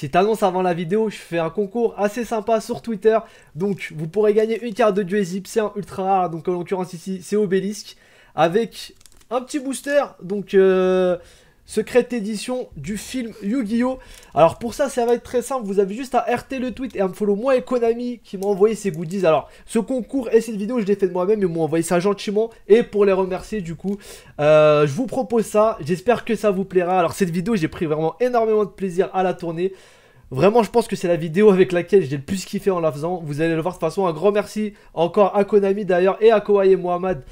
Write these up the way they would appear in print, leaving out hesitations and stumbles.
Si t'annonces avant la vidéo, je fais un concours assez sympa sur Twitter. Donc vous pourrez gagner une carte de dieu égyptien ultra rare. Donc en l'occurrence ici c'est Obélisque. Avec un petit booster. Donc secrète édition du film Yu-Gi-Oh! Alors pour ça, ça va être très simple, vous avez juste à RT le tweet et à me follow moi et Konami qui m'a envoyé ces goodies. Alors ce concours et cette vidéo, je l'ai fait de moi-même, ils m'ont envoyé ça gentiment et pour les remercier du coup, je vous propose ça, j'espère que ça vous plaira. Alors cette vidéo, j'ai pris vraiment énormément de plaisir à la tourner. Vraiment, je pense que c'est la vidéo avec laquelle j'ai le plus kiffé en la faisant. Vous allez le voir de toute façon. Un grand merci encore à Konami d'ailleurs et à Kawai et Mohamed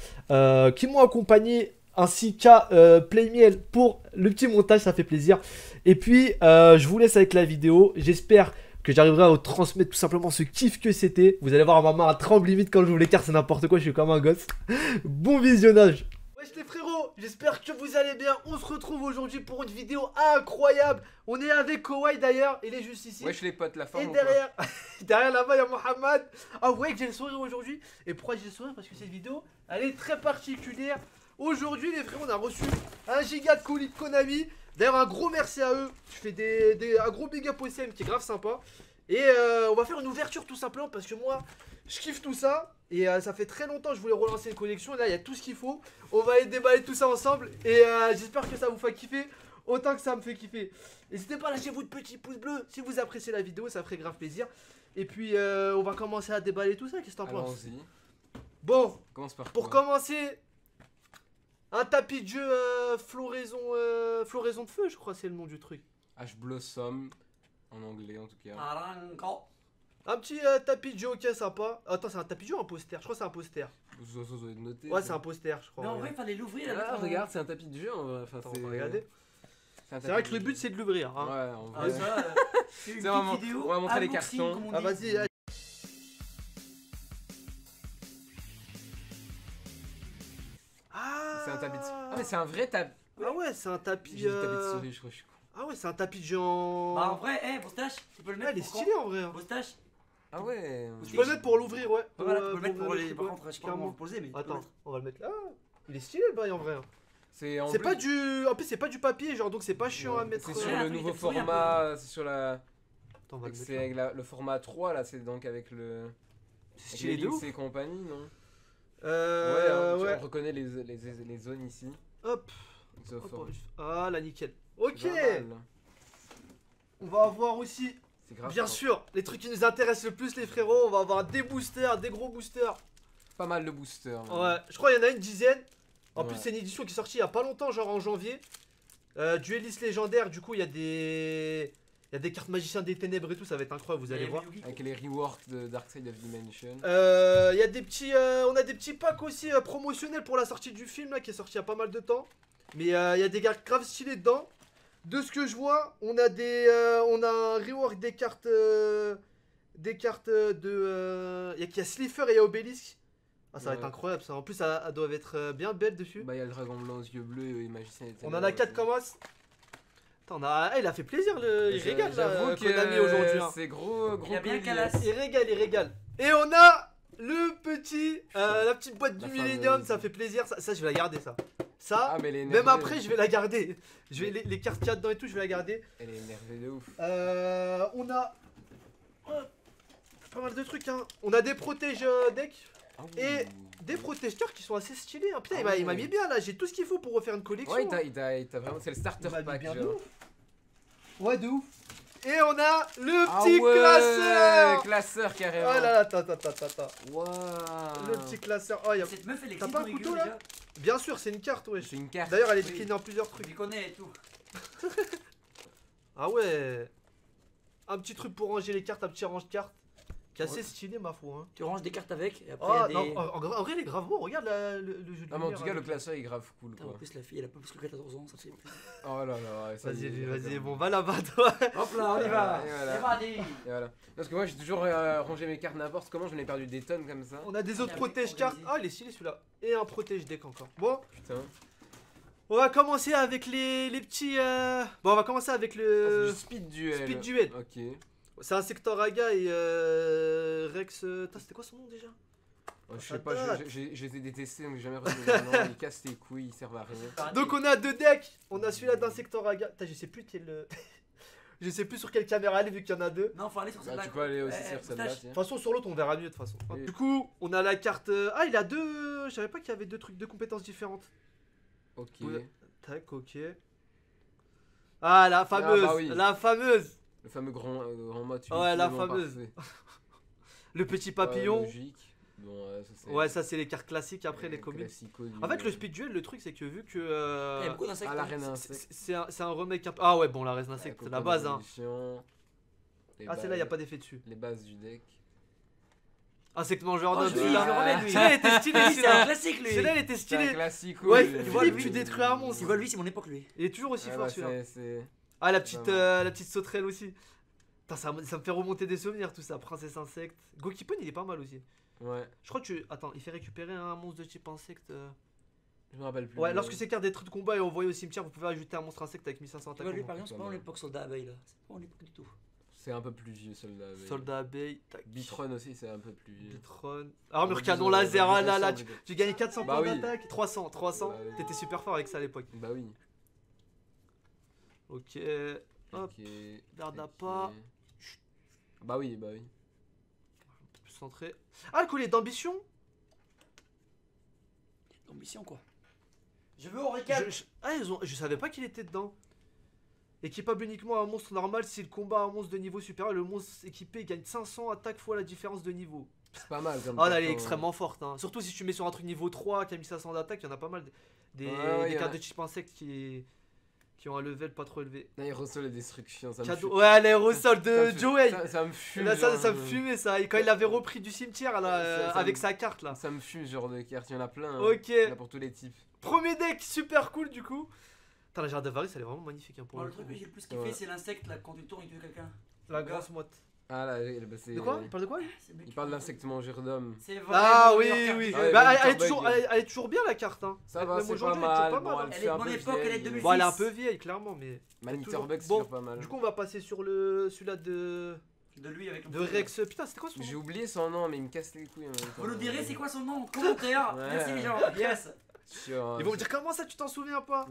qui m'ont accompagné, ainsi qu'à Playmiel pour le petit montage, ça fait plaisir. Et puis, je vous laisse avec la vidéo. J'espère que j'arriverai à vous transmettre tout simplement ce kiff que c'était. Vous allez voir, ma main tremble limite quand je vous l'écarte, c'est n'importe quoi, je suis comme un gosse. Bon visionnage. Wesh les frérots, j'espère que vous allez bien. On se retrouve aujourd'hui pour une vidéo incroyable. On est avec Kawai d'ailleurs, il est juste ici. Wesh les potes, la forme. Et derrière, derrière là-bas, il y a Mohamed. Ah ouais, que j'ai le sourire aujourd'hui. Et pourquoi j'ai le sourire? Parce que cette vidéo, elle est très particulière. Aujourd'hui les frérots, on a reçu un giga de colis de Konami. D'ailleurs un gros merci à eux. Je fais un gros big up au CM qui est grave sympa. Et on va faire une ouverture tout simplement parce que moi je kiffe tout ça. Et ça fait très longtemps que je voulais relancer une collection. Là il y a tout ce qu'il faut. On va aller déballer tout ça ensemble. Et j'espère que ça vous fait kiffer autant que ça me fait kiffer. N'hésitez pas à lâcher votre petit pouce bleu si vous appréciez la vidéo, ça ferait grave plaisir. Et puis on va commencer à déballer tout ça, qu'est-ce que t'en penses? Bon, pour commencer... Un tapis de jeu floraison de feu, je crois, c'est le nom du truc. Ash Blossom, en anglais en tout cas. Un petit tapis de jeu, ok, sympa. Attends, c'est un tapis de jeu ou un poster? Je crois que c'est un poster. Ça doit être noté. Ouais, c'est un poster, je crois. Non, en vrai, il fallait l'ouvrir. Ah, regarde, c'est un tapis de jeu. Enfin, attends, on va regarder. C'est vrai que le but, c'est de l'ouvrir. Hein. Ouais, on va. C'est vraiment. On va montrer les cartons. Ah, vas-y. C'est un tapis de... Ah mais c'est un vrai tapis. Ah ouais, c'est un tapis de souris, je crois, je suis con. Ah ouais, c'est un tapis de genre... Bah en vrai, hé, moustache, tu peux le mettre. Ah, il est stylé en vrai. Moustache. Ah ouais. Tu peux le mettre pour l'ouvrir, ouais. Voilà, tu peux le mettre pour les... Par contre, je sais pas comment le poser, mais... Attends, on va le mettre là. Il est stylé le bail en vrai. C'est pas du... En plus, c'est pas du papier, genre, donc c'est pas chiant à mettre... C'est sur le nouveau format, c'est sur la... C'est avec le format 3, là, c'est donc avec le... C'est stylé de ouf. C'est compagnie, non? Ouais, ouais. On reconnaît les zones ici. Hop. Hop. Ah là, nickel. Ok. On va avoir aussi, grave, bien sûr, les trucs qui nous intéressent le plus les frérots. On va avoir des boosters, des gros boosters. Pas mal de boosters. Même. Ouais, je crois qu'il y en a une dizaine. En plus c'est une édition qui est sortie il y a pas longtemps, genre en janvier. Duelist légendaire, du coup il y a des... Il y a des cartes magiciens des ténèbres et tout, ça va être incroyable, vous allez voir. Avec les reworks de Dark Side of Dimension. Y a des petits, on a des petits packs aussi promotionnels pour la sortie du film là, qui est sorti il y a pas mal de temps. Mais il y a des cartes grave stylées dedans. De ce que je vois, on a des, on a un rework des cartes de... Il y a Slifer et il y a Obélisque. Ah, ça va être incroyable ça. En plus, elles doivent être bien belles dessus. Bah, il y a le dragon blanc aux yeux bleus et magicien des ténèbres. On en a 4 comme os. Ah, il a fait plaisir, il régale là, Konami aujourd'hui. C'est gros, gros. Il a bien calasse. Il régale, il régale. Et on a le petit, la petite boîte du Millennium, ça fait plaisir. Ça, je vais la garder, ça. Ça, même après, je vais la garder. Je vais les cartes qu'il y a dedans et tout, je vais la garder. Elle est énervée de ouf. On a pas mal de trucs, hein. On a des protège deck et des protecteurs qui sont assez stylés. Putain, il m'a mis bien là, j'ai tout ce qu'il faut pour refaire une collection. Ouais, il t'a vraiment, c'est le starter pack. Ouais, de ouf. Et on a le petit classeur. Classeur carrément. Oh là là, attends. Waouh. Le petit classeur. Oh, cette meuf, elle est... T'as pas un couteau là? Bien sûr, c'est une carte, ouais. C'est une carte. D'ailleurs, elle est déclinée en plusieurs trucs. Je connais et tout. Ah ouais. Un petit truc pour ranger les cartes, un petit range de cartes. Qui est assez stylé, ma foi. Hein. Tu ranges des cartes avec et après. Oh, y a des... non, en vrai, il est grave beau. Regarde le jeu de... Ah, mais en tout cas, le classeur est grave cool. Putain, quoi. En plus, la fille, elle a pas plus que 14 ans. Ça, c'est... Oh là là. Vas-y, bon, va là-bas, toi. Hop là, on y va. Et voilà. Parce que moi, j'ai toujours rangé mes cartes n'importe comment. J'en ai perdu des tonnes comme ça. On a des autres protège-cartes. Ah, il est stylé celui-là. Et un protège-deck encore. Bon. Putain. On va commencer avec les petits. Bon, on va commencer avec le. Speed duel. Speed duel. Ok. C'est un secteur Aga et Rex... C'était quoi son nom déjà? Je sais pas, j'ai été détesté donc j'ai jamais retenu le nom. Il casse les couilles, il sert à rien. Donc on a deux decks. On a celui-là d'un secteur Aga. Je sais plus quel... Je sais plus sur quelle caméra aller vu qu'il y en a deux. Non, faut aller sur celle-là. Tu peux aller aussi sur celle-là. De toute façon, sur l'autre, on verra mieux de toute façon. Et... Du coup, on a la carte. Ah, il a deux. Je savais pas qu'il y avait deux compétences différentes. Ok. Tac, ok. Ah, la fameuse. Ah, bah oui. La fameuse. Le fameux grand mat. Ouais, la fameuse. Le petit papillon. Bon, ça, ouais, ça c'est les cartes classiques après les comics. En fait, le speed duel, le truc c'est que vu que. Il y a beaucoup d'insectes. C'est un remake un peu. Ah ouais, bon, la reine d'insectes, c'est la base. Hein. Ah, c'est là, il n'y a pas d'effet dessus. Les bases du deck. Insecte mangeur d'homme. Celui-là, il était stylé. C'est un classique, lui. Celui-là, il était stylé. C'est un classique, ouais. Philippe, tu détruis un monstre. Tu vois, lui, c'est mon époque, lui. Il est toujours aussi fort, celui-là. Ah, la petite sauterelle aussi. Ça me fait remonter des souvenirs, tout ça. Princesse Insecte. Gokipun, il est pas mal aussi. Ouais. Je crois que tu... Attends, il fait récupérer un monstre de type insecte. Je me rappelle plus. Ouais, lorsque ces cartes des trucs de combat et envoyées au cimetière, vous pouvez ajouter un monstre insecte avec 1500 attaques. Lui, par exemple, c'est pas en l'époque Soldat Abeille là. C'est pas en l'époque du tout. C'est un peu plus vieux Soldat Abeille. Soldat Abeille. Bitron aussi, c'est un peu plus vieux. Bitron. Armure canon laser, ah là là. Tu gagnais 400 points d'attaque. 300, 300. T'étais super fort avec ça à l'époque. Bah oui. Ok. Hop. Garde à pas. Bah oui, bah oui. Centré. Ah, le collier d'ambition. D'ambition quoi. Je veux Henri IV. Ah, je savais pas qu'il était dedans. Équipable uniquement à un monstre normal, si le combat à un monstre de niveau supérieur, le monstre équipé gagne 500 attaques fois la différence de niveau. C'est pas mal comme. Ah là, elle est extrêmement forte hein. Surtout si tu mets sur un truc niveau 3 qui a 1500 d'attaque, il y en a pas mal. Des cartes de type insecte qui ont un level pas trop élevé. Aérosol de destruction, ça me fume. Ouais, l'aérosol de Joey. Ça me fume. Ça me fumait ça. Et quand il l'avait repris du cimetière là, avec sa carte là. Ça me fume ce genre de carte, il y en a plein. Ok. Il y en a pour tous les types. Premier deck, super cool du coup. Putain, la jarre d'Avaris, elle est vraiment magnifique hein, pour le truc que j'ai le plus kiffé, c'est l'insecte là, quand tu tournes, il tue quelqu'un. La grosse motte. Ah là, c'est... De quoi? Il parle de quoi? Il parle d'insecte mangeur d'homme. Ah oui, oui. Bah, elle est toujours bien la carte. Hein. Ça va, c'est pas mal. Bon, elle est de mon époque, elle est de 2006. Bon, elle est un peu vieille, clairement, mais... Maniterbuck, c'est pas mal. Du coup, on va passer sur celui-là de... De lui avec... De Rex... Putain, c'était quoi son nom? J'ai oublié son nom, mais il me casse les couilles. Vous nous direz, c'est quoi son nom? Commentaire. Merci les gens. Yes. Ils vont me dire, comment ça, tu t'en souviens pas?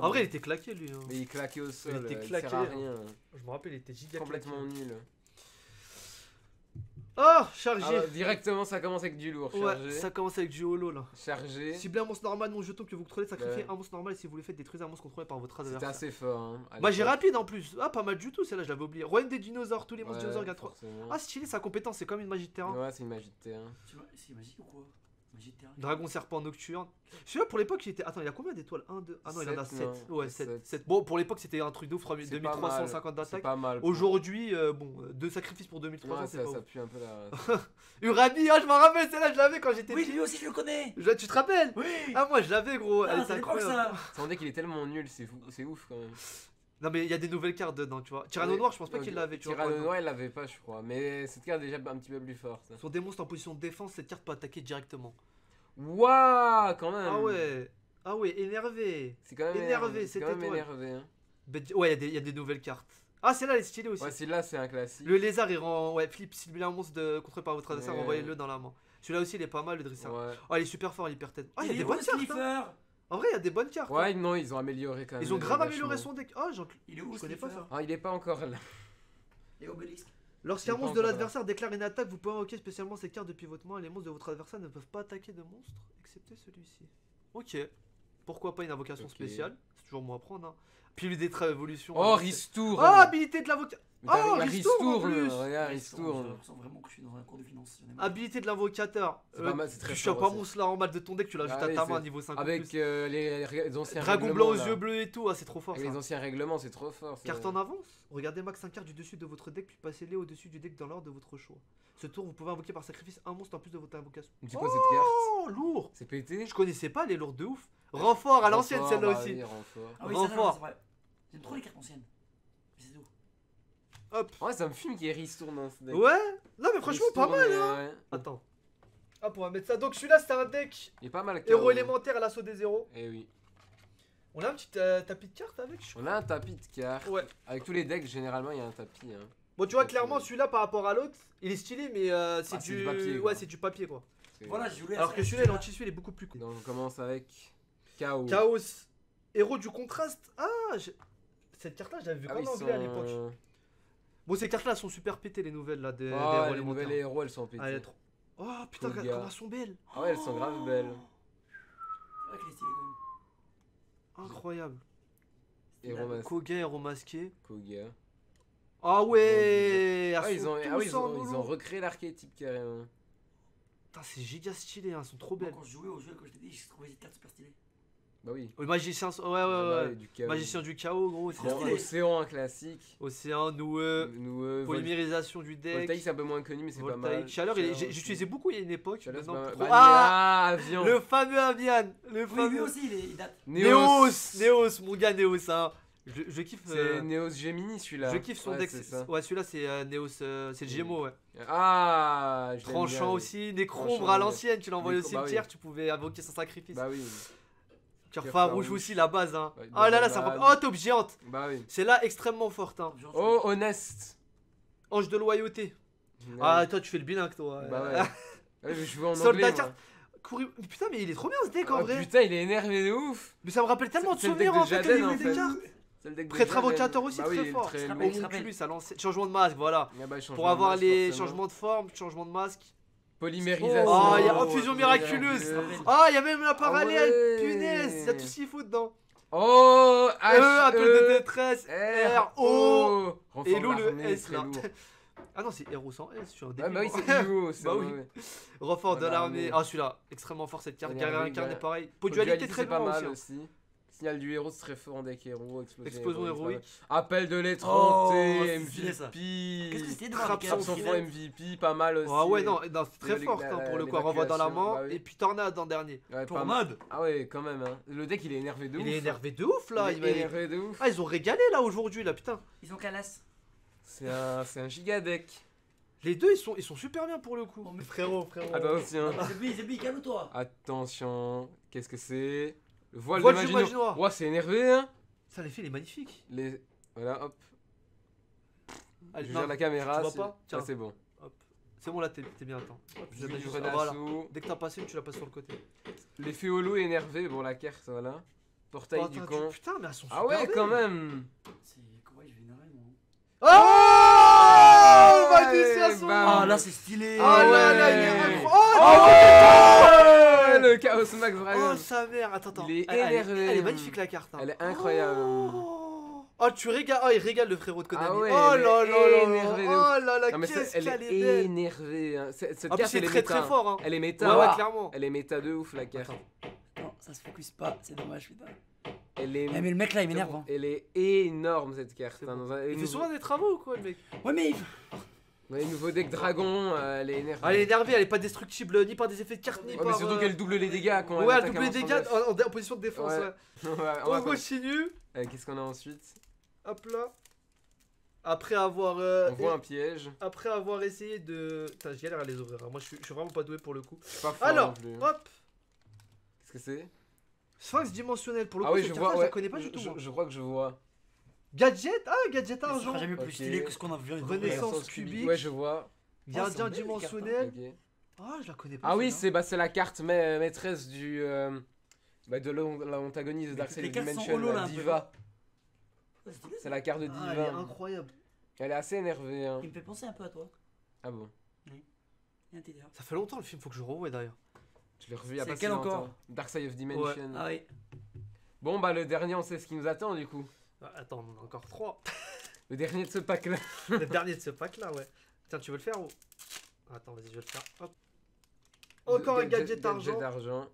En vrai, il était claqué, lui. Mais il claquait au sol. Il sert à rien. Je me rappelle, il était giga complètement nul. Oh, chargé! Ah, directement, ça commence avec du lourd. Chargé. Ouais, ça commence avec du holo là. Chargé. Ciblez un monstre normal non jeton que vous contrôlez, sacrifiez un monstre normal et si vous le faites, détruisez un monstre contrôlé par votre adversaire. C'était assez fort. Hein. Bah, j'ai rapide en plus. Ah, pas mal du tout, celle-là, je l'avais oublié. Royaume des dinosaures, tous les monstres dinosaures gagnent 3. Ah, stylé, sa compétence, c'est comme une magie de terrain. Ouais, c'est une magie de terrain. C'est magique ou quoi? Magie de terrain. Dragon serpent nocturne. Celui-là, pour l'époque, il était. Attends, il a combien d'étoiles? 1, 2. Ah non, 7, il en a 7. Non. Ouais, 7. Bon, pour l'époque, c'était un truc de ouf, 2350 d'attaque. Aujourd'hui, bon, deux sacrifices pour 2300, ouais, c'est pas ça pue un peu la. Urami, ah, je m'en rappelle, celle-là, je l'avais quand j'étais. Oui, lui aussi, je le connais. Tu te rappelles? Oui. Ah, moi, je l'avais, gros. Ah, c'est incroyable. Ça. Ça rendait qu'il est tellement nul, c'est ouf quand même. Non, mais il y a des nouvelles cartes dedans, tu vois. Tyranno noir, je pense pas qu'il l'avait. Tyranno noir, il l'avait pas, je crois. Mais cette carte est déjà un petit peu plus forte. Sur des monstres en position de défense, cette carte peut attaquer directement. Waouh, quand même. Ah ouais. Ah ouais, énervé. C'est quand même énervé, c'est quand même énervé. Hein. Ouais, il y a des nouvelles cartes. Ah, celle-là, elle est stylée aussi. Ouais, celle-là, c'est un classique. Le lézard, il rend. Ouais, flip, si un monstre contrôlé par votre adversaire, envoyez-le dans la main. Celui-là aussi, il est pas mal, le dresseur. Ouais. Oh, il est super fort, il perd tête. Ah, il y a des bonnes cartes. En vrai, il y a des bonnes cartes. Ouais, hein. Non, ils ont amélioré quand même. Ils ont grave amélioré son deck. Oh, il est où? Je connais pas ça. Ah, il est pas encore là. Et Obélisque. Lorsqu'un monstre de l'adversaire déclare une attaque, vous pouvez invoquer spécialement ces cartes depuis votre main. Les monstres de votre adversaire ne peuvent pas attaquer de monstres, excepté celui-ci. Ok. Pourquoi pas une invocation spéciale? C'est toujours bon à prendre. Hein. Puis lui détra évolution. Oh, Ristour. Oh, habilité de l'invocateur. Oh, Ristour. Regarde, Ristour. Je sens vraiment que je suis dans un cours de finance. Habilité de l'invocateur. Tu chopes un monstre là en mal de ton deck, tu l'ajoutes à ta main à niveau 5. Avec les anciens Dragon blanc aux yeux bleus et tout. Ah, c'est trop fort. Avec les anciens règlements, c'est trop fort. Carte en avance. Regardez max 5 cartes du dessus de votre deck, puis passez-les au-dessus du deck dans l'ordre de votre choix. Ce tour, vous pouvez invoquer par sacrifice un monstre en plus de votre invocation. C'est quoi cette carte? Oh, lourd. C'est pété. Je connaissais pas les lourdes de ouf. Renfort à l'ancienne, celle-là aussi. Renfort. J'aime trop les cartes anciennes. Hop. Ouais, ça me fume qu'il y ait Ristour dans ce deck. Ouais, non mais franchement Ristour, pas mal hein. Attends. Hop, on va mettre ça. Donc celui-là c'est un deck. Il est pas mal. Héros élémentaire à l'assaut des héros. Eh oui. On a un petit tapis de cartes avec, je crois. On a un tapis de cartes. Ouais. Avec tous les decks généralement il y a un tapis hein. Bon tu vois clairement celui-là par rapport à l'autre, il est stylé mais c'est du papier. Ouais, c'est du papier quoi. Voilà, je voulais. Alors que celui-là l'anti-suit il est beaucoup plus cool. Donc on commence avec Chaos. Héros du contraste. Ah, Cette carte là, je l'avais vue en anglais à l'époque. Bon, ces cartes là sont super pétées, les nouvelles là des héros. Les nouvelles héros, elles sont pétées. Oh putain, comment elles sont belles! Ah ouais, elles sont grave belles. Incroyable. Koga, héros masqué. Koga. Ah ouais! Ah, ils ont recréé l'archétype carrément. Putain, c'est giga stylé, elles sont trop belles. Quand je jouais au jeu, comme je t'ai dit, j'ai trouvé des cartes super stylées. Bah oui. Magicien, ouais. Magicien du chaos, gros. Océan, classique. Océan, noueux. Polymérisation du deck. Voltaïque, c'est un peu moins connu, mais c'est pas mal. Chaleur, j'utilisais beaucoup il y a une époque. Ah, le fameux Avian. Le fameux aussi, il date. Néos, mon gars, Néos, hein. Je kiffe. C'est Néos Gemini celui-là. Je kiffe son deck. Ouais, celui-là c'est Néos. C'est le Gémeaux, ouais. Ah, tranchant aussi. Nécrombre à l'ancienne, tu l'envoyais au cimetière, tu pouvais invoquer sans sacrifice. Bah oui. Cœur rouge aussi, la base, hein. Bah, oh là là, ça oh, top géante. Bah oui. C'est là extrêmement forte, hein. Oh, honnête. Ange de loyauté. Ouais. Ah, toi, tu fais le bilingue, toi. Bah ouais. Ouais, je joue en anglais. Soldat Couru... Putain, mais il est trop bien ce deck en vrai. Putain, il est énervé de ouf. Mais ça me rappelle tellement de souvenirs en fait, les des cartes. Prêtre invocateur aussi, très fort. Homunculus à l'ancienne. Changement de masque, voilà. Pour avoir les changements de forme, changement de masque. Polymérisation. Oh, il y a infusion miraculeuse. Ah, il y a même la parallèle. Punaise, il y a tout ce qu'il faut dedans. Oh, appel de détresse. R.O. Hello le S. Ah non, c'est héros sans S. Ah, bah oui, c'est nouveau. Bah oui. Renfort de l'armée. Ah, celui-là, extrêmement fort cette carte. Guerrier incarné, pareil. Podualité, très bon aussi. Signal du héros, très fort en deck héros. Explosion héroïque. Appel de l'étrangeté, MVP. Qu'est-ce que c'était de frappe sans fond, MVP, pas mal aussi. Ah ouais, non, c'est très fort pour le coup. Renvoie dans la main et puis tornade en dernier. Tornade. Ah ouais, quand même. Le deck il est énervé de ouf. Il est énervé de ouf là. Il est énervé de ouf. Ah, ils ont régalé là aujourd'hui là, putain. Ils ont calasse. C'est un giga deck. Les deux ils sont super bien pour le coup. Mais frérot. Attention. Zebi, calme-toi. Attention. Qu'est-ce que c'est? Voile du Maginois. Ouah, c'est énervé, hein. Ça, l'effet, il est magnifique. Voilà, hop. Allez, je gère la caméra. Tu vois pas? Tiens, c'est bon. C'est bon, là, t'es bien, attends. Hop, voilà. Dès que t'as passé, tu la passes sur le côté. L'effet holo est énervé, bon, la carte, voilà. Portail du camp. Putain, mais elles sont super belles. Quand même. C'est quoi, je vais énerver, moi. Oh, magicien son. Ah, là, c'est stylé. Ah, là, il est incroyable. Le Chaos Max Dragon. Oh sa mère, attends. Elle est magnifique la carte. Hein. Elle est incroyable. Oh tu régales, il régale le frérot de Konami. Ah ouais, oh là là, qu'est-ce qu'elle est belle. Énervée. Hein. Cette carte elle est très très fort. Hein. Elle est méta. Ouais, ouais, clairement. Elle est méta de ouf la carte. Non, ça se focus pas, c'est dommage putain. Elle est... mais le mec là il m'énerve. Hein. Elle est énorme cette carte. Hein, il fait souvent des travaux ou quoi le mec? Ouais mais le nouveau deck dragon, elle est énervée. Elle est pas destructible ni par des effets de carte ni par. Mais surtout qu'elle double les dégâts quand même. Ouais, elle double les dégâts en position de défense. Ouais. On continue. Qu'est-ce qu'on a ensuite? Hop là. Après avoir. On voit un piège. Après avoir essayé de. Putain, je galère à les ouvrir. Moi, je suis vraiment pas doué pour le coup. Pas fort. Alors, hop. Qu'est-ce que c'est? Sphinx dimensionnel pour le coup. Ah oui, je vois. Je la connais pas du tout. Je crois que je vois. Gadget, gadget argent. Ça sera jamais plus stylé que ce qu'on a vu. Renaissance cubique. Ouais, je vois. Gardien dimensionnel. Ah, je la connais pas. Ah oui, c'est la carte maîtresse du de l'antagoniste de Dark Side of Dimension, Diva. C'est la carte de Diva. Elle est incroyable. Elle est assez énervée. Il me fait penser un peu à toi. Ah bon. Ça fait longtemps le film, faut que je revoie d'ailleurs. Je l'ai revu il y a pas si longtemps. Dark Side of Dimension. Ah oui. Bon bah le dernier, on sait ce qui nous attend du coup. Attends, on en a encore 3. Le dernier de ce pack là. Le dernier de ce pack là, ouais. Tiens, tu veux le faire ou... Attends, vas-y, je vais le faire. Hop. Encore un gadget d'argent.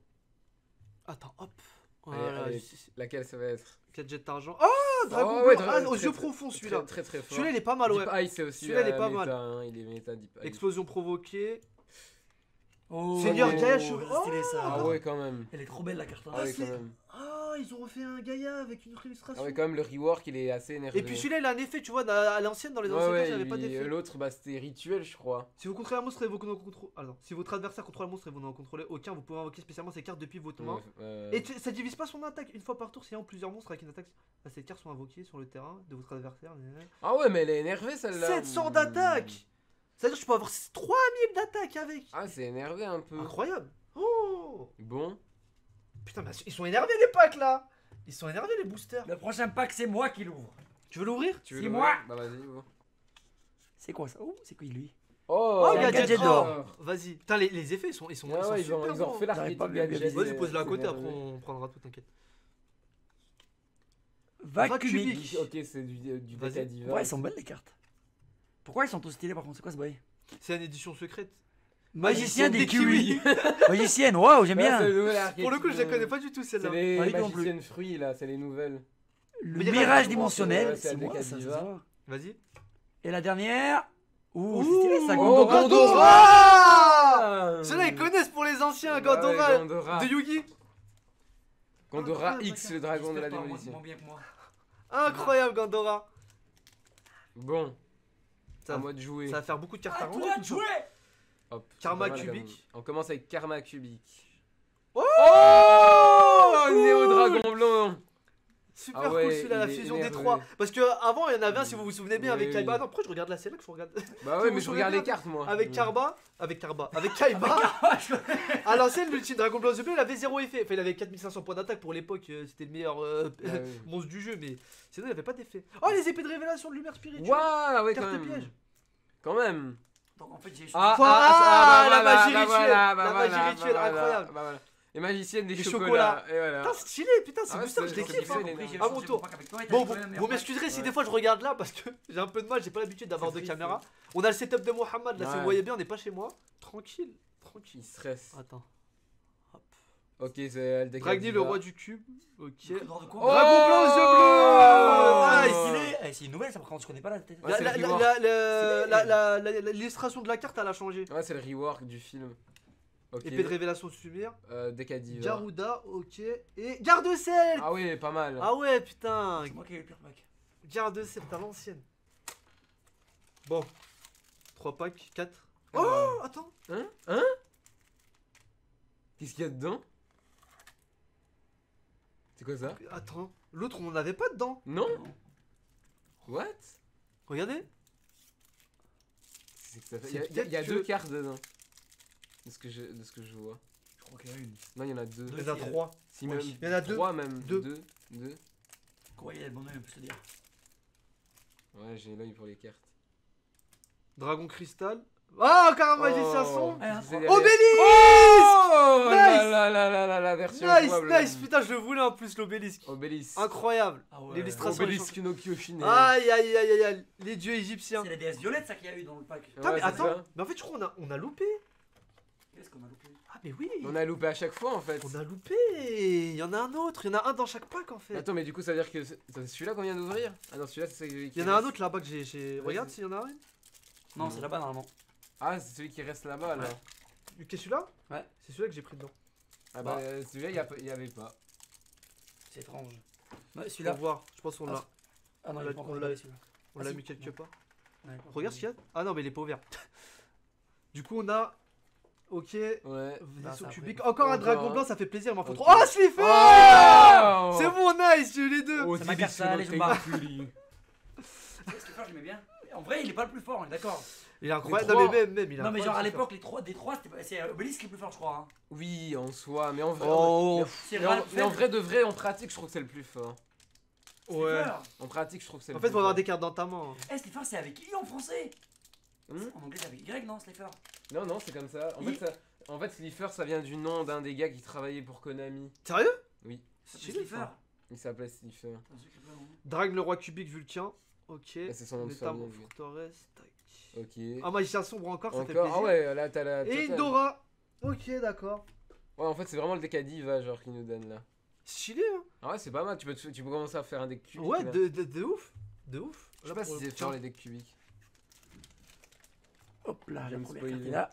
Attends, hop. Allez, laquelle ça va être? Gadget d'argent. Oh, Dragon blanc aux yeux profonds celui-là. Très fort. Celui-là il est pas mal, ouais. Celui-là il est pas mal. Hein, il est méta, Deep Eye. Explosion provoquée. Oh, Seigneur Gaïa, stylé ça. Ah ouais, quand même. Elle est trop belle la carte. Ah ouais, quand même. Ils ont refait un Gaïa avec une illustration. Ah ouais, quand même, le rework il est assez énervé. Et puis celui-là il a un effet, tu vois, à l'ancienne, dans les anciens cas, il avait pas d'effet. L'autre, bah c'était rituel, je crois. Si vous contrôlez un monstre et vous n'en contrôlez. Ah non, si votre adversaire contrôle un monstre et vous n'en contrôlez aucun, vous pouvez invoquer spécialement ces cartes depuis votre main. Et ça divise pas son attaque. Une fois par tour, si plusieurs monstres avec une attaque, ces cartes sont invoquées sur le terrain de votre adversaire. Ah ouais, mais elle est énervée celle-là. 700 d'attaque. C'est-à-dire que je peux avoir 3000 d'attaque avec. Ah, c'est énervé un peu. Incroyable. Oh. Bon. Putain, mais ils sont énervés les packs là. Ils sont énervés les boosters. Le prochain pack, c'est moi qui l'ouvre. Tu veux l'ouvrir? C'est moi. Bah vas-y, ouvre. C'est quoi ça? Oh, c'est qui lui? Oh, il y a gadget d'or. Vas-y. Putain, les effets, ils sont ouais, ils sont super bons. Ils ont refait l'archétype. Vas-y, pose-la à côté, après on prendra tout, t'inquiète. Vacubique. Ok, c'est du Beta Diva. Ouais, ils sont belles les cartes. Pourquoi ils sont tous stylés par contre? C'est quoi ce bail? C'est une édition secrète. Magicien des kiwis. Magicienne, waouh, j'aime bien. Pour le coup, je la connais pas du tout celle-là. C'est les magiciennes fruits là, c'est les nouvelles. Le mirage dimensionnel, c'est moi ça. Vas-y. Et la dernière. Ouh, c'est stylé ça, Gondora. Oh, Gondora. Ceux-là, ils connaissent pour les anciens, Gondora de Yugi. Gondora X, le dragon de la démolition. Incroyable, Gondora. Bon. Ça va jouer. Ça va faire beaucoup de cartes à rendre. Hop, Karma Cubique. On commence avec Karma Cubique. Oh, Néo Dragon blanc. Super cool celui-là, la fusion des trois. Parce que avant il y en avait un, si vous vous souvenez bien, avec Kaiba. Non, pourquoi je regarde la sélection que je regarde? Bah ouais, mais je regarde les cartes moi. Avec Kaiba. À l'ancienne, le team Dragon blanc aux yeux bleus, il avait 0 effet. Enfin, il avait 4500 points d'attaque pour l'époque, c'était le meilleur monstre du jeu, mais sinon il avait pas d'effet. Oh, les épées de révélation de l'humeur spirituelle. Waouh, ouais, carte de piège. Quand même. Donc en fait, j'ai la magie rituelle. La magie rituelle, incroyable. Les magiciennes des chocolats. Et voilà. Putain, c'est stylé, putain, c'est booster, je les kiffe. À mon tour. Bon, vous m'excuserez si des fois je regarde là parce que j'ai un peu de mal, j'ai pas l'habitude d'avoir de caméra. On a le setup de Mohamed là, si vous voyez bien, on n'est pas chez moi. Tranquille, tranquille. Il stresse. Attends. Hop. Ok, c'est le Dragni, le roi du cube. Ok. Dragon blanc aux yeux bleus. Ah, c'est une nouvelle, ça, par contre, je connais pas la tête. L'illustration de la carte, elle a changé. Ouais, c'est le rework du film. Okay. Épée de révélation de Sumer, Decadiva, Garuda, ok, et Garde-Sel. Ah ouais, pas mal. Ah ouais, putain. C'est moi qui ai le pire pack. Garde-Sel, t'as l'ancienne. Bon, 3 packs, 4. Oh, attends. Hein? Qu'est-ce qu'il y a dedans? C'est quoi ça? Attends, l'autre on en avait pas dedans. Non. What? Regardez. Il y a deux cartes dedans. De ce que je vois. Je crois qu'il y en a une. Non, il y en a deux. Il y en a trois. Il y en a deux. Trois même. Deux. Quoi, il y a le bon oeil, on peut se dire. Ouais, j'ai l'œil pour les cartes. Dragon cristal. Ah, encore un magicien son. Obélisque. Nice. La version. Nice, putain, je le voulais en plus, l'obélisque. Obélisque. Incroyable. L'illustration. Obélisque no Kyoshin. Aïe, aïe, aïe, aïe. Les dieux égyptiens. C'est la déesse violette, ça, qu'il y a eu dans le pack. Mais attends, mais en fait, je crois qu'on a loupé. Qu'est-ce qu'on a loupé? Ah mais oui! On a loupé à chaque fois en fait! On a loupé! Il y en a un autre, il y en a un dans chaque pack en fait! Attends, mais du coup ça veut dire que c'est celui-là qu'on vient d'ouvrir? Ah non, celui-là c'est celui qui. Il y en a un autre là-bas que j'ai. Regarde s'il y en a un! Non, c'est là-bas normalement! Ah, c'est celui qui reste là-bas là! Qu'est-ce que celui-là? Ouais! C'est celui-là que j'ai pris dedans! Ah bah celui-là il n'y avait pas! C'est étrange! Celui-là! On va voir, je pense qu'on l'a! Ah non, on l'a mis quelque part! Regarde ce qu'il y a! Ah non, mais il est pas ouvert! Du coup on a. Ok, ouais. Encore un dragon blanc, ça fait plaisir, il m'en faut trop. Oh, Slifer! C'est bon, nice, j'ai eu les deux. Ça m'agace ça, les jambes. Slifer, je l'aimais bien. En vrai, il est pas le plus fort, on est d'accord. Il est incroyable. Non, mais même, il a. Non, mais genre à l'époque, les 3 des 3, c'est Obélisque qui est le plus fort, je crois. Oui, en soi, mais en vrai. Mais en vrai, de vrai, en pratique, je trouve que c'est le plus fort. Ouais. En pratique, je trouve que c'est le plus fort. En fait, faut avoir des cartes dans ta main. Eh, Slifer, c'est avec I en français? En anglais, c'est avec Y, non, Slifer? Non, non, c'est comme ça. En fait, Slifer, ça vient du nom d'un des gars qui travaillait pour Konami. Sérieux? Oui. C'est Slifer. Il s'appelait Slifer. Drague le roi cubique vulcain. Ok. C'est son nom de famille. Ok. Ah, magicien sombre encore, ça fait plaisir. Ah ouais, là t'as la. Et Dora. Ok, d'accord. Ouais, en fait, c'est vraiment le deck à Diva, genre, qui nous donne là. Stylé, hein? Ah ouais, c'est pas mal. Tu peux commencer à faire un deck cubique. Ouais, de ouf. De ouf. Je sais pas si c'est fort les decks cubiques. Hop là, la première carte est là.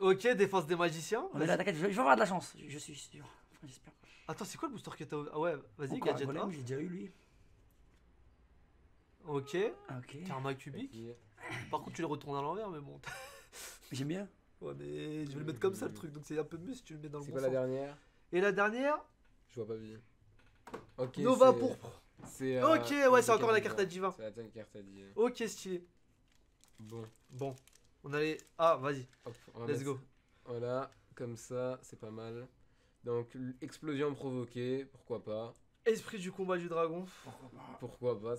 Ok, défense des magiciens. On est là, t'inquiète, je vais avoir de la chance, je suis sûr. Enfin, j'espère. Attends, c'est quoi le booster que t'as? Ah ouais, vas-y, gadget. J'ai déjà eu lui. Ok. Karma cubique. Okay. Par contre, tu le retournes à l'envers, mais bon. J'aime bien. Ouais, mais je vais le mettre comme ça le truc, donc c'est un peu mieux si tu le mets dans le bon sens. C'est quoi la dernière? Et la dernière? Je vois pas bien. Ok. Nova pourpre. Ok, ouais, c'est encore la carte à divin. C'est la carte à divin. Ok, stylé. Bon. Bon. On allait. Ah, vas-y. Let's go. Voilà, comme ça, c'est pas mal. Donc, explosion provoquée, pourquoi pas. Esprit du combat du dragon. Pourquoi pas, pourquoi pas.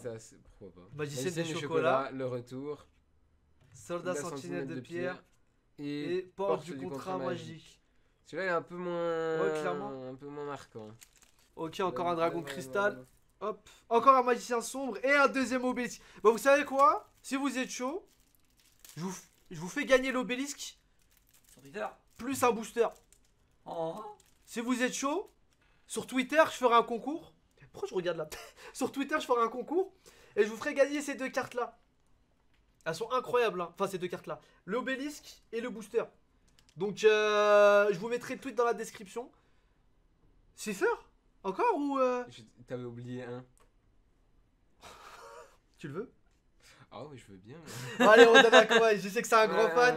Magicien des chocolats, le retour. Soldat sentinelle de pierre. Et porte du contrat magique. Celui-là il est un peu moins... Ouais, clairement. Un peu moins marquant. Ok, encore un dragon cristal. Hop. Encore un magicien sombre et un deuxième obélisque. Bah vous savez quoi? Si vous êtes chaud, je vous fais gagner l'obélisque. Plus un booster. Si vous êtes chaud, sur Twitter je ferai un concours. Pourquoi je regarde là? Sur Twitter je ferai un concours et je vous ferai gagner ces deux cartes là. Elles sont incroyables, hein. Enfin ces deux cartes là. L'obélisque et le booster. Donc je vous mettrai le tweet dans la description. C'est sûr? Encore ou T'avais oublié un. Tu le veux? Ah oui, je veux bien. Ouais. Allez, on donne à Kawai. Je sais que c'est un grand fan.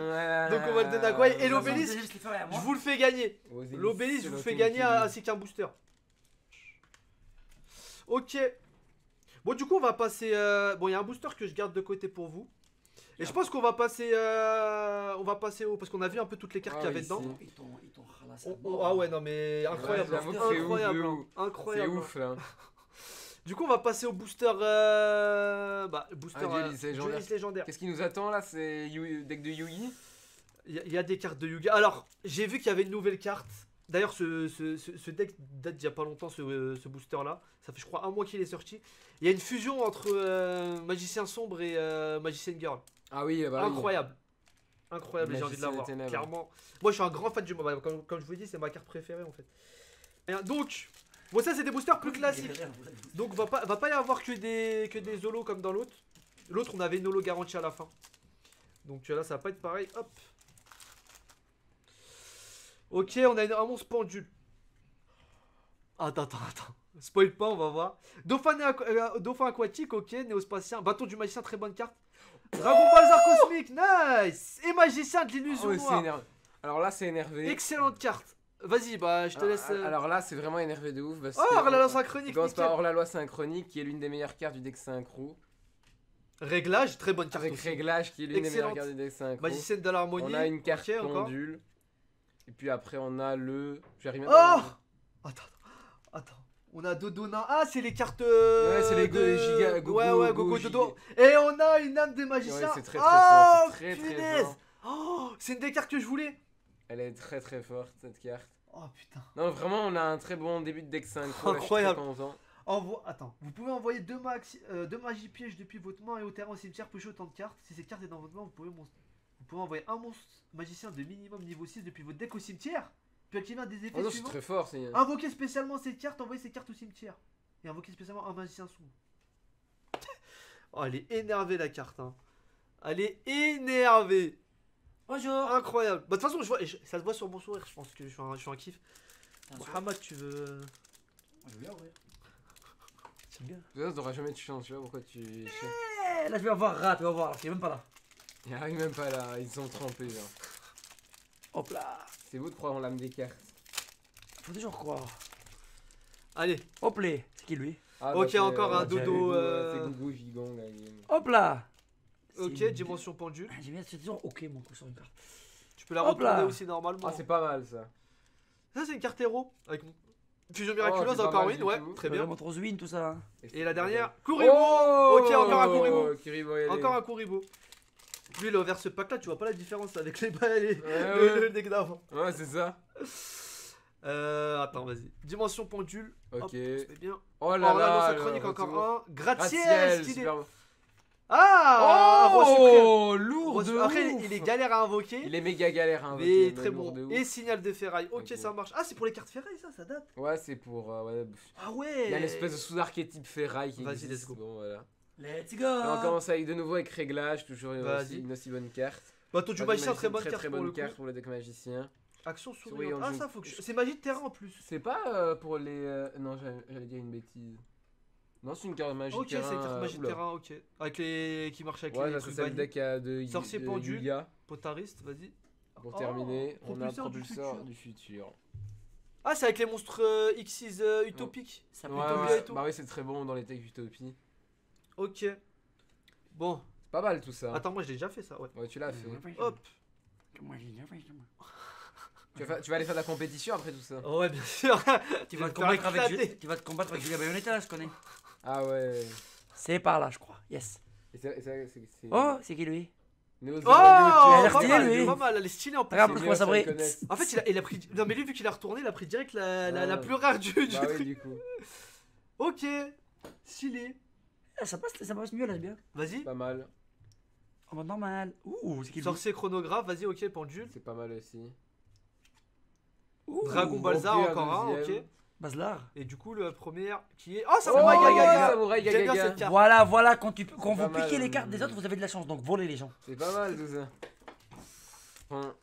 Donc on va le donner à Kawai. Et l'obélisque, je vous le fais gagner. L'obélisque, je vous le fais gagner ainsi qu'un booster. Ok. Bon, du coup, on va passer. Bon, il y a un booster que je garde de côté pour vous. Et je pense qu'on va passer au... Parce qu'on a vu un peu toutes les cartes qu'il y avait dedans. Ah ouais, non mais incroyable. Incroyable. C'est ouf là. Du coup on va passer au booster... Duelist légendaire. Qu'est-ce qui nous attend là? C'est deck de Yu-Gi? Il y a des cartes de Yu-Gi. Alors j'ai vu qu'il y avait une nouvelle carte. D'ailleurs ce deck date d'il y a pas longtemps, ce booster là. Ça fait je crois un mois qu'il est sorti. Il y a une fusion entre Magicien Sombre et Magicien Girl. Ah oui, bah incroyable. Oui. Incroyable, j'ai envie de l'avoir, clairement. Moi je suis un grand fan du MOBA, comme je vous dis c'est ma carte préférée en fait. Et donc... Bon ça c'est des boosters plus classiques. Donc va pas y avoir que des holos comme dans l'autre. L'autre on avait une holo garantie à la fin. Donc là ça va pas être pareil. Hop. Ok on a un monstre pendule. Attends. Spoil pas on va voir. Dauphin aquatique, ok, néospatien. Bâton du magicien, très bonne carte. Dragon Balzar cosmique, nice. Et magicien de l'illusion noire. Alors là c'est énervé. Excellente carte. Vas-y, bah je te laisse. Alors là, c'est vraiment énervé de ouf. Parce que, hors la loi synchronique. Hors la loi synchronique, qui est l'une des meilleures cartes du deck synchro. Réglage, très bonne carte. Avec aussi. Réglage, qui est l'une des meilleures cartes du deck synchro. Magicienne de l'harmonie. On a une carte pendule. Et puis après, on a le. J'arrive. Attends. On a Dodona. Ah, c'est les cartes. Ouais, c'est les Giga. Gogo Dodo. Et on a une âme des magiciens. Ouais, c'est très fort. Oh, c'est une des cartes que je voulais. Elle est très très forte cette carte. Oh putain. Non vraiment on a un très bon début de deck 5. Incroyable. Attends, vous pouvez envoyer deux magies pièges depuis votre main et au terrain au cimetière, piocher autant de cartes. Si cette carte est dans votre main, vous pouvez envoyer un monstre magicien de minimum niveau 6 depuis votre deck au cimetière. Puis activer un des effets suivants. C'est très fort. Invoquez spécialement cette carte, envoyez cette carte au cimetière. Et invoquez spécialement un magicien sombre. Oh elle est énervée la carte hein. Elle est énervée. Bonjour. Incroyable. Bah de toute façon je vois, ça se voit sur mon sourire, je pense que je suis un kiff. Mohamed tu veux... Je veux bien ouvrir. J'aime bien. Là tu n'auras jamais de chance, tu vois pourquoi tu... Là je vais avoir rat, tu vas voir, il est même pas là. Il arrive même pas là, ils sont trempés là. Hop là. C'est beau de croire en l'âme des cartes. Faut toujours croire. Allez. Hop là. C'est qui lui? Ok encore un dodo... C'est Gougou Gigant là. Hop là. Ok, dimension pendule. J'aime bien cette disant ok mon coup sur une carte. Tu peux la retourner aussi normalement. Ah c'est pas mal ça. Ça c'est une carte héros avec fusion miraculeuse, encore win, ouais, très bien. Montrose win tout ça. Et la dernière, Kuribo. Ok, encore un Kuribo. Encore un Kuribo. Lui il a ouvert ce pack là, tu vois pas la différence avec les balles et le deck d'avant. Ouais c'est ça. Attends vas-y. Dimension pendule. Ok. C'est bien. Oh là là. Synchronique encore un. Gratte-ciel. Ah! Oh! Lourd! Après, il est galère à invoquer. Il est méga galère à invoquer. Mais très bon. Et signal de ferraille. Ok, ça marche. Ah, c'est pour les cartes ferraille, ça date? Ouais, c'est pour. Ah ouais! Il y a l'espèce de sous-archétype ferraille qui existe. Vas-y, let's go. Bon, voilà. Let's go! On commence avec de nouveau avec réglage, toujours une aussi bonne carte. Bâton du magicien, très bonne carte. Très bonne carte pour le deck magicien. Action souriante. Ah, ça, faut que. C'est magie de terrain en plus. C'est pas pour les. Non, j'allais dire une bêtise. Non, c'est une carte magique. Ok, c'est une carte magique de terrain, ok. Avec les. Qui marche avec les. C'est le deck de Sorcier pendu. Potariste, vas-y. Pour terminer, on a propulseur du futur. Ah, c'est avec les monstres Xyz utopiques. Ça peut utopia et tout. Bah oui, c'est très bon dans les decks utopie. Ok. Bon. C'est pas mal tout ça. Attends, moi je l'ai déjà fait ça, ouais. Ouais, tu l'as fait. Hop. Moi je l'ai déjà fait. Tu vas aller faire de la compétition après tout ça. Oh ouais, bien sûr. Tu vas te combattre avec Julia Bayonetta, là, je connais. Ah ouais. C'est par là, je crois. Yes. Oh, c'est qui lui? Oh, pas mal, elle est stylée en plus. Regarde comment ça brille. En fait, il a pris. Non, mais lui, vu qu'il a retourné, il a pris direct la plus rare du truc. Du coup. Ok, stylé. Ça passe mieux là, bien. Vas-y. Pas mal. Oh, bah normal. Ouh, c'est qui lui? Sorcier chronographe, vas-y, ok, pendule. C'est pas mal aussi. Ouh, Dragon Balzar, encore un, ok. Bazlar. Et du coup, le premier qui est. Oh, Samouraï Gaga. Voilà, quand vous piquez les cartes des autres, vous avez de la chance, donc volez les gens. C'est pas mal tout ça. Enfin,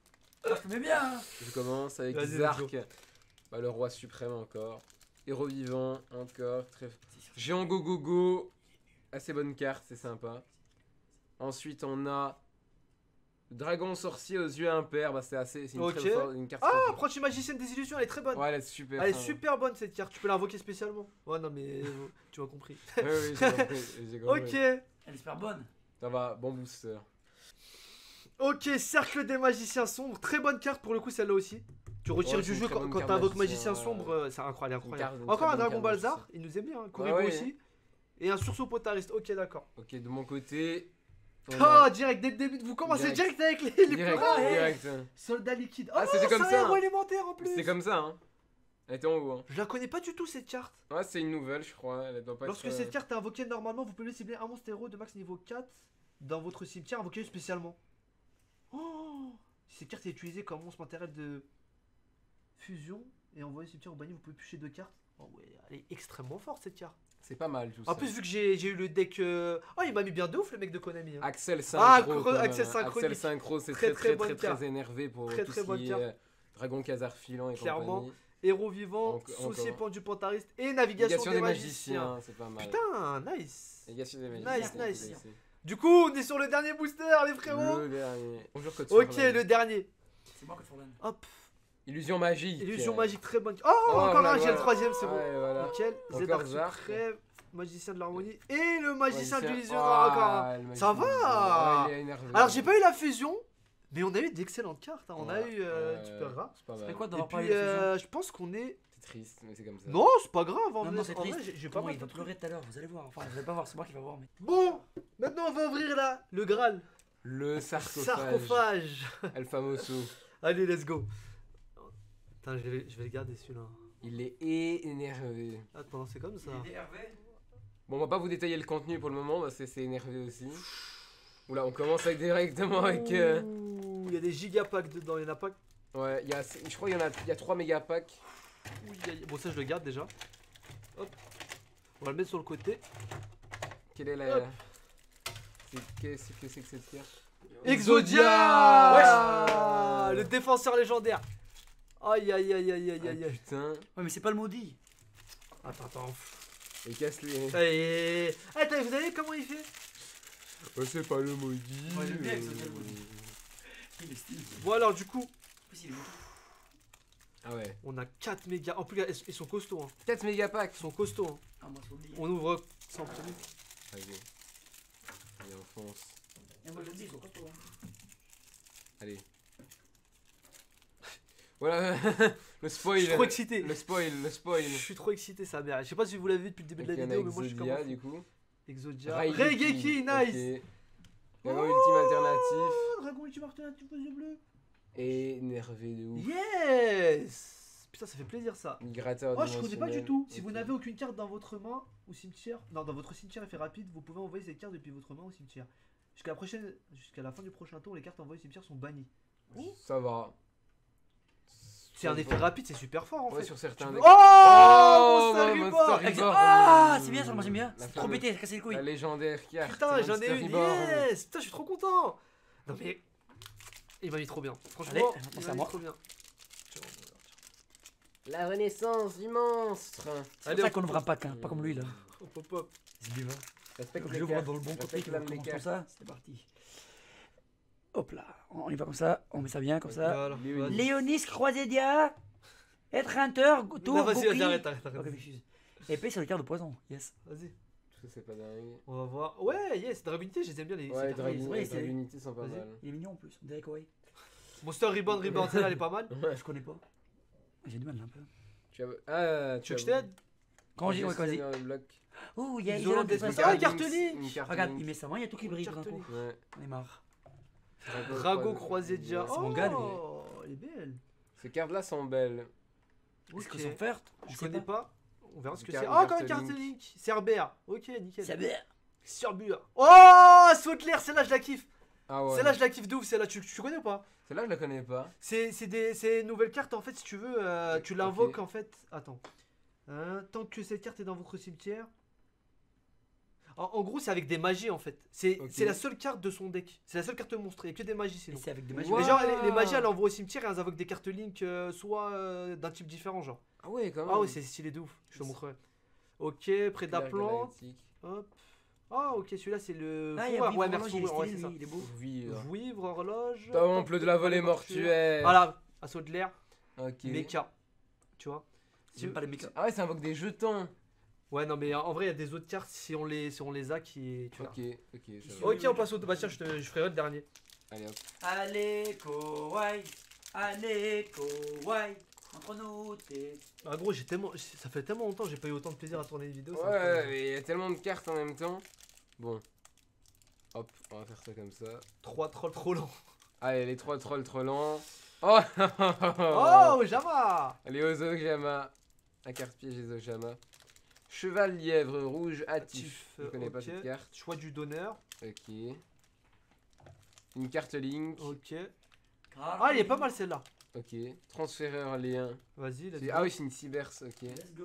je mets bien. Je commence avec Zark. Bah, le roi suprême encore. Héros vivant encore. Très... Géant Gogogo. Assez bonne carte, c'est sympa. Ensuite, on a. Dragon sorcier aux yeux impairs, bah c'est assez. C'est une, okay. Une carte. Ah, approche magicienne des illusions, elle est très bonne. Ouais, elle est super. Elle est super bonne cette carte, tu peux l'invoquer spécialement. Ouais, non, mais tu m'as compris. Oui, oui, j'ai compris. Ok. Elle est super bonne. Ça va, bon booster. Ok, cercle des magiciens sombres, très bonne carte pour le coup, celle-là aussi. Tu retires du jeu quand t'invoques magicien sombre, c'est incroyable. Encore un dragon balzar, il nous aime bien, Corribo aussi. Et un sursaut potariste, ok, d'accord. Ok, de mon côté. Oh, direct, dès le début, vous commencez direct avec les direct. Soldat liquide. Oh, ah, c'était comme ça. Héros élémentaire en plus. C'était comme ça, hein. Elle était en haut. Hein. Je la connais pas du tout cette carte. Ouais, c'est une nouvelle, je crois. Elle doit pas lorsque être... cette carte est invoquée normalement, vous pouvez cibler un monstre héros de max niveau 4 dans votre cimetière, invoqué spécialement. Oh, si cette carte est utilisée comme monstre matériel de fusion et envoyé au cimetière au banni, vous pouvez piocher deux cartes. Oh, ouais, elle est extrêmement forte cette carte. C'est pas mal tout ça. En plus vu que j'ai eu le deck... Oh il m'a mis bien de ouf le mec de Konami. Hein. Axel Synchro. Ah, Axel Synchro, c'est très énervé pour tout ce qui est Dragon Khazar Filant et clairement. Compagnie. Héros vivant, Sorcier pendu pantariste et Navigation des magiciens. C'est pas mal. Putain, nice. Navigation des magiciens. Nice. Du coup on est sur le dernier booster les frérots. Le dernier. Bonjour Code Furlan. Ok le dernier. C'est moi Code Furlan. Hop. Illusion magique. Illusion magique, très bonne. Oh, oh encore là, j'ai le troisième, c'est bon. Voilà. Nickel. Zedar, crève, magicien de l'harmonie et le magicien de l'illusion encore. Ça va. Alors, j'ai pas eu la fusion, mais on a eu d'excellentes cartes. Hein. On a eu super rare. C'est pas mal. Quoi, et puis, je pense qu'on est. C'est triste, mais c'est comme ça. Non, c'est pas grave. Non, c'est triste. J'ai pas mal. Il va pleurer tout à l'heure. Vous allez voir. Enfin, vous allez pas voir. C'est moi qui va voir. Mais... Bon, maintenant on va ouvrir là le Graal. Le sarcophage. El famoso. Allez, let's go. Putain, je vais le garder celui-là. Il est énervé. Attends, c'est comme ça. Il est énervé. Bon, on va pas vous détailler le contenu pour le moment, parce que c'est énervé aussi. Oula, on commence avec directement avec... Il y a des gigapacks dedans, il y en a pas... Ouais, je crois qu'il y a 3 mégapacks. Bon, ça je le garde déjà. Hop. On va le mettre sur le côté. Quelle est la... Qu'est-ce que c'est que cette carte? Exodia. Ouais. Le défenseur légendaire. Aïe aïe aïe aïe aïe aïe. Putain. Ouais mais c'est pas le maudit. Attends. Et casse-les. Allez. Attends, vous savez comment il fait? Ouais, c'est pas le maudit. Ouais, j'aime bien que ce soit le maudit. Il est stylé. Bon alors du coup. Ah ouais. On a 4 méga. En plus ils sont costauds hein. 4 méga packs. Ils sont costauds hein. Ah moi je l'oublie. On ouvre sans premier. Allez. Allez on fonce. Et moi je l'oublie, ils sont costauds hein. Allez. Voilà, le spoil. Je suis trop excité. Le spoil. Je suis trop excité, sa mère. Je sais pas si vous l'avez vu depuis le début de la vidéo, mais moi je suis comme ça. Exodia, du coup. Exodia. Raigeki, nice. Dragon ultime alternatif. Dragon ultime alternatif aux yeux bleus. Énervé de ouf. Yes. Putain, ça fait plaisir ça. Migrateur. Oh, je connais pas du tout. Si vous n'avez aucune carte dans votre main ou cimetière. Non, dans votre cimetière, effet rapide, vous pouvez envoyer cette carte depuis votre main au cimetière. Jusqu'à la fin du prochain tour, les cartes envoyées au cimetière sont bannies. Ça va. C'est un effet rapide, c'est super fort en fait. Sur certains. Oh, ah, c'est bien ça, moi j'aime bien. C'est trop pété, casser les couilles. La légendaire qui a. Putain, j'en ai une. Yes. Putain, je suis trop content. Non mais il m'a mis trop bien. Franchement, il m'a mis trop bien. La renaissance du monstre. C'est pour ça qu'on n'ouvre pas comme lui là. Hop hop. C'est bien. Respecte les cartes dans le bon côté. Comme ça, c'est parti. Hop là, on y va comme ça, on met ça bien comme ça. Léonis Croisédia, être hunter, tour, bouclier. Arrête. Épée solitaire de poison, yes. Vas-y. C'est pas dingue. On va voir. Ouais, yes, Dragunité, je les aime bien les. Ouais, Dragunité sont pas mal. Il est mignon en plus, Derek Way. Monster Rebound, celle-là elle est pas mal. Ouais. Je connais pas. J'ai du mal là un peu. Tu veux que je t'aide? Quand j'ai oh, il y a Isolant d'Espace. Ah, Cartelis! Regarde, il met sa main, il y a tout qui brille. Ouais. On est marre. Rago croisé déjà. C'est mon gars, lui. Elle est belle. Ces cartes-là sont belles. Est-ce qu'elles sont vertes? Je connais pas. On verra ce que c'est. Oh, encore une carte Link. Cerbère. Ok, nickel. Cerbère. Cerbure. Oh, Sautelaire, celle-là, je la kiffe. Ah ouais. Celle-là, je la kiffe d'ouf. Celle-là, tu connais ou pas? Celle-là, je la connais pas. C'est des nouvelles cartes, en fait, si tu veux. Tu l'invoques, en fait. Attends. Tant que cette carte est dans votre cimetière. En gros, c'est avec des magies en fait. C'est la seule carte de son deck. C'est la seule carte monstre. Il n'y a que des magies. C'est avec des magies. Wow. Mais genre, les magies, elles envoient au cimetière et elles invoquent des cartes Link, soit d'un type différent, genre. Ah ouais, quand même. Ah ouais, c'est stylé de ouf. Je te montrerai. Ok, près d'un plan. Hop. Ah, ok, celui-là, c'est le. Ah, Vivre, ouais, merci. Ouais, ça. Il est beau. Vivre, horloge. Temple de la volée mortuaire. Voilà, assaut de l'air. Ok. Mecha. Tu vois. J'aime pas les mechas. Ah ouais, ça invoque des jetons. Ouais, non, mais en vrai, il y a des autres cartes, si on les a, qui... Tu vois. Ok, on passe au... Bah tiens, je ferai le dernier. Allez, hop. Allez, Kowai. Allez, Kowai. Entre-nous, t'es... Ah gros, j'ai tellement... Ça fait tellement longtemps que j'ai pas eu autant de plaisir à tourner une vidéo. Ouais, mais il y a tellement de cartes en même temps. Bon. Hop, on va faire ça comme ça. 3 trolls trop lents. Allez, les 3 trolls trop lents. Oh. Oh, Jama. Allez, Ozo Jama. La carte piège des Ojama. Cheval lièvre rouge hâtif. Je connais pas cette carte. Choix du donneur. Ok. Une carte Link. Ok. Ah, elle est pas mal celle-là. Ok. Transféreur lien. Vas-y. Ah oui, c'est une Cyberse. Ok. Let's go.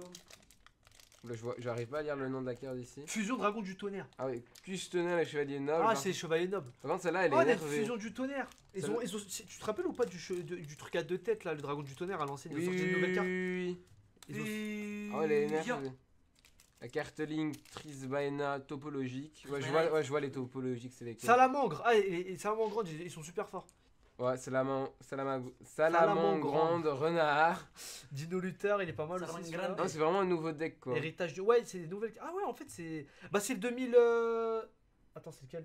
Là, j'arrive pas à lire le nom de la carte ici. Fusion dragon du tonnerre. Ah oui. Custonaire et chevalier noble. Ah, c'est chevalier noble. Par contre, celle-là, elle est énervée. Fusion du tonnerre. Tu te rappelles ou pas du truc à deux têtes là, le dragon du tonnerre à l'ancienne? Oui, oui, oui. Ah, elle est énervée. La carte Link, Trisbaena, topologique. Ouais, je vois les topologiques, c'est lesquels. Salamandre. Ah, et Salamandre, ils sont super forts. Ouais, Salamandre grande, renard. Dino Luther, il est pas mal aussi. Non, c'est vraiment un nouveau deck quoi. Héritage de. Ouais, c'est des nouvelles. Ah ouais, en fait, c'est. Bah, c'est le 2000. Attends, c'est lequel?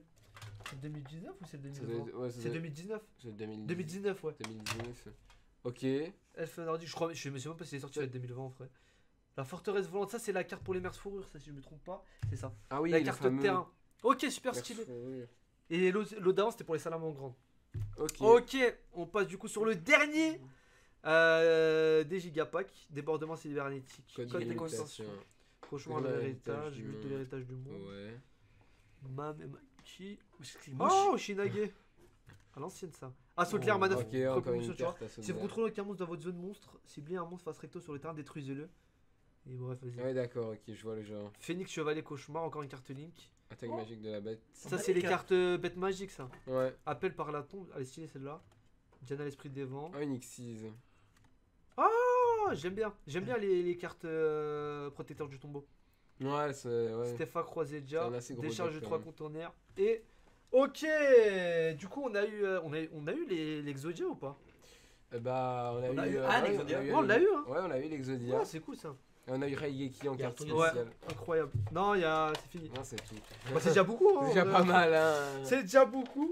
C'est le 2019 ou c'est le 2020? Ouais, c'est 2019. C'est le 2019, ouais. 2019. Ok. Elfe nordique, je crois. Je sais même pas s'il est sorti en 2020 en vrai. La forteresse volante, ça c'est la carte pour les mers fourrures, ça si je me trompe pas, c'est ça. Ah oui, la carte de terrain. Ok, super stylé. Et l'eau d'avant c'était pour les salamandres grandes. Ok, on passe du coup sur le dernier des gigapacks, débordement cybernétique. Code des constants. Cauchemar de l'héritage, lutte de l'héritage du monde. Ouais. Mamemaki. Oh, Shinage. À l'ancienne ça. Assaut de l'air, manœuvre. Si vous contrôlez aucun monstre dans votre zone monstre, ciblez un monstre face recto sur le terrain, détruisez-le. Et bref, vas-y. Ouais, d'accord, ok, je vois le genre. Phoenix, chevalier, cauchemar, encore une carte Link. Attaque magique de la bête. Ça, c'est les cartes bêtes magiques, ça. Ouais. Appel par la tombe. Allez, stylé celle-là. Diana, l'esprit des vents. Oh, une Xyz. Oh, j'aime bien. J'aime bien les cartes protecteurs du tombeau. Ouais, c'est. Ouais. Stéphane croisé déjà. Décharge de 3 comptes en air. Et. Ok. Du coup, on a eu l'Exodia ou pas? Bah, on a eu. Ah, l'Exodia. Ouais, on l'a eu, hein. Ouais, on a eu l'Exodia. Ouais, c'est cool ça. Et on a eu Raigeki en carte spéciale. Ouais, incroyable. Non, il y a... c'est fini. Non, c'est tout. Bah, c'est déjà beaucoup. Hein, c'est déjà pas mal. Hein. C'est déjà beaucoup.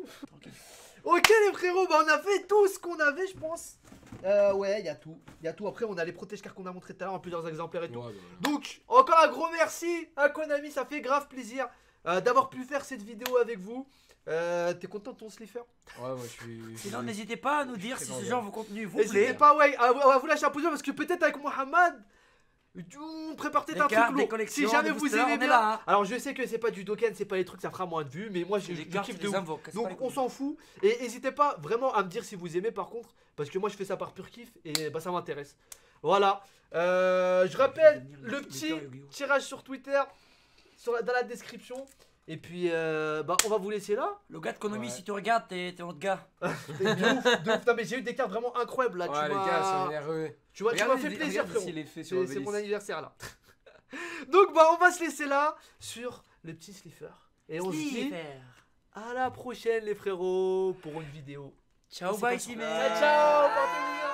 Ok, les frérots, bah, on a fait tout ce qu'on avait, je pense. Ouais, il y a tout. Il y a tout. Après, on a les protège-cartes qu'on a montré tout à l'heure en plusieurs exemplaires et tout. Ouais, bah, ouais. Donc, encore un gros merci à Konami. Ça fait grave plaisir d'avoir pu faire cette vidéo avec vous. T'es content de ton Slifer? Ouais, moi je suis. Sinon, n'hésitez pas à nous dire si ce genre de contenu vous plaît. N'hésitez pas, ouais, à vous lâcher un pouce bleu parce que peut-être avec Mohamed. On prépare peut-être un truc lourd. Si jamais vous aimez bien là, hein. Alors je sais que c'est pas du doken, c'est pas les trucs, ça fera moins de vues. Mais moi je kiffe de ouf. Donc on s'en fout. Et n'hésitez pas vraiment à me dire si vous aimez par contre. Parce que moi je fais ça par pur kiff. Et bah ça m'intéresse. Voilà, je rappelle le petit tirage sur Twitter dans la description. Et puis bah on va vous laisser là. Le gars de Konami, si tu regardes, t'es notre gars. de ouf. Non mais j'ai eu des cartes vraiment incroyables là. Ouais, tu les gars, tu m'as fait plaisir frérot. C'est mon anniversaire là. Donc bah on va se laisser là sur le petit Slifer. Et on se dit à la prochaine les frérots pour une vidéo. Ciao, bye team. Ciao, portez-vous bien.